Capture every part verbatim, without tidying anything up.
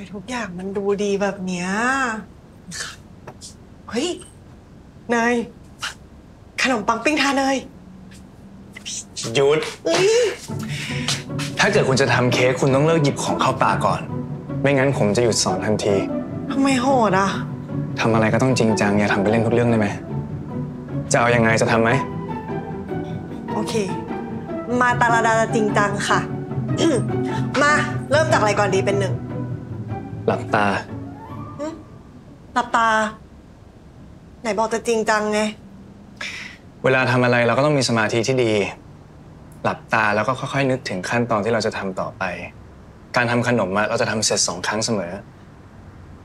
ไมทุกอย่างมันดูดีแบบเนี้ยเฮ้ยเนยขนมปังปิ้งทาเนยหยุดถ้าเกิดคุณจะทำเค้กคุณต้องเลิกหยิบของเข้าปากก่อนไม่งั้นผมจะหยุดสอนทันทีทำไมโหดอ่ะทำอะไรก็ต้องจริงจังอย่าทำไปเล่นทุกเรื่องได้ไหมจะเอายังไงจะทำไหมโอเคมาตาลาดาจริงจังค่ะมาเริ่มจากอะไรก่อนดีเป็นหนึ่งหลับตาหลับตาไหนบอกจะจริงจังไงเวลาทำอะไรเราก็ต้องมีสมาธิที่ดีหลับตาแล้วก็ค่อยๆนึกถึงขั้นตอนที่เราจะทำต่อไปการทำขนมเราจะทำเสร็จสองครั้งเสมอ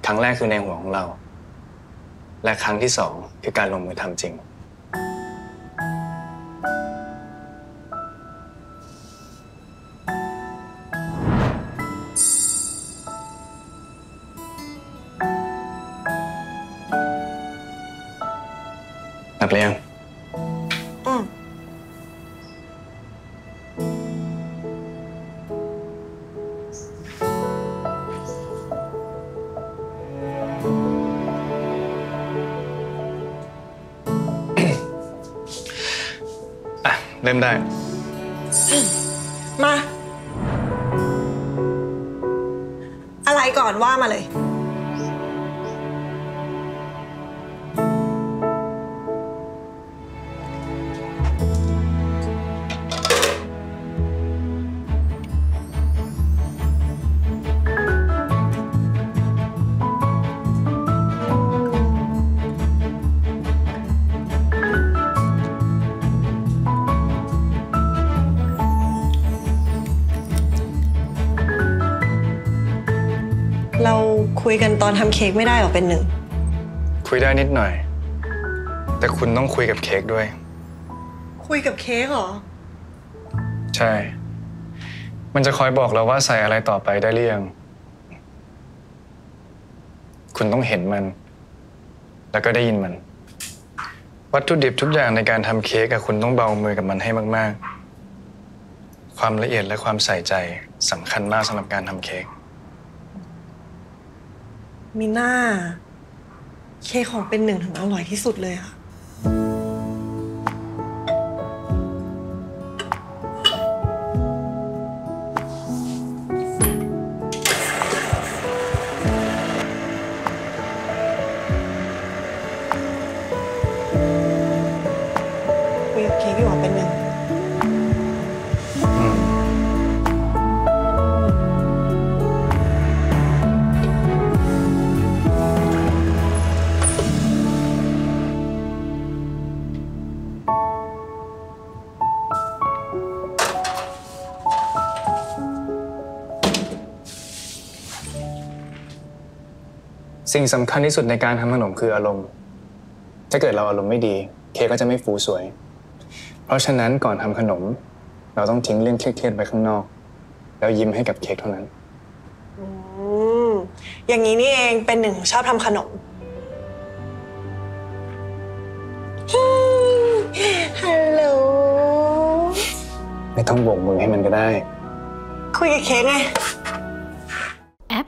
ครั้งแรกคือในหัวของเราและครั้งที่สองคือการลงมือทำจริงหลับหรือยังอืมเริ่มได้มาอะไรก่อนว่ามาเลยเราคุยกันตอนทำเค้กไม่ได้หรอเป็นหนึ่งคุยได้นิดหน่อยแต่คุณต้องคุยกับเค้กด้วยคุยกับเค้กเหรอใช่มันจะคอยบอกเราว่าใส่อะไรต่อไปได้หรือยังคุณต้องเห็นมันแล้วก็ได้ยินมันวัตถุดิบทุกอย่างในการทำเค้กคุณต้องเบามือกับมันให้มากๆความละเอียดและความใส่ใจสำคัญมากสำหรับการทำเค้กมีหน้าเค้กของเป็นหนึ่งถึงอร่อยที่สุดเลยค่ะคุยกับเค้กที่บอกเป็นหนึ่งสิ่งสำคัญที่สุดในการทำขนมคืออารมณ์ถ้าเกิดเราอารมณ์ไม่ดีเค้กก็จะไม่ฟูสวยเพราะฉะนั้นก่อนทำขนมเราต้องทิ้งเรื่องเครียดๆไปข้างนอกแล้วยิ้มให้กับเค้กเท่านั้นอืมอย่างนี้นี่เองเป็นหนึ่งชอบทำขนมฮัลโหลไม่ต้องโบกมือให้มันก็ได้คุยกับเค้กไงแอป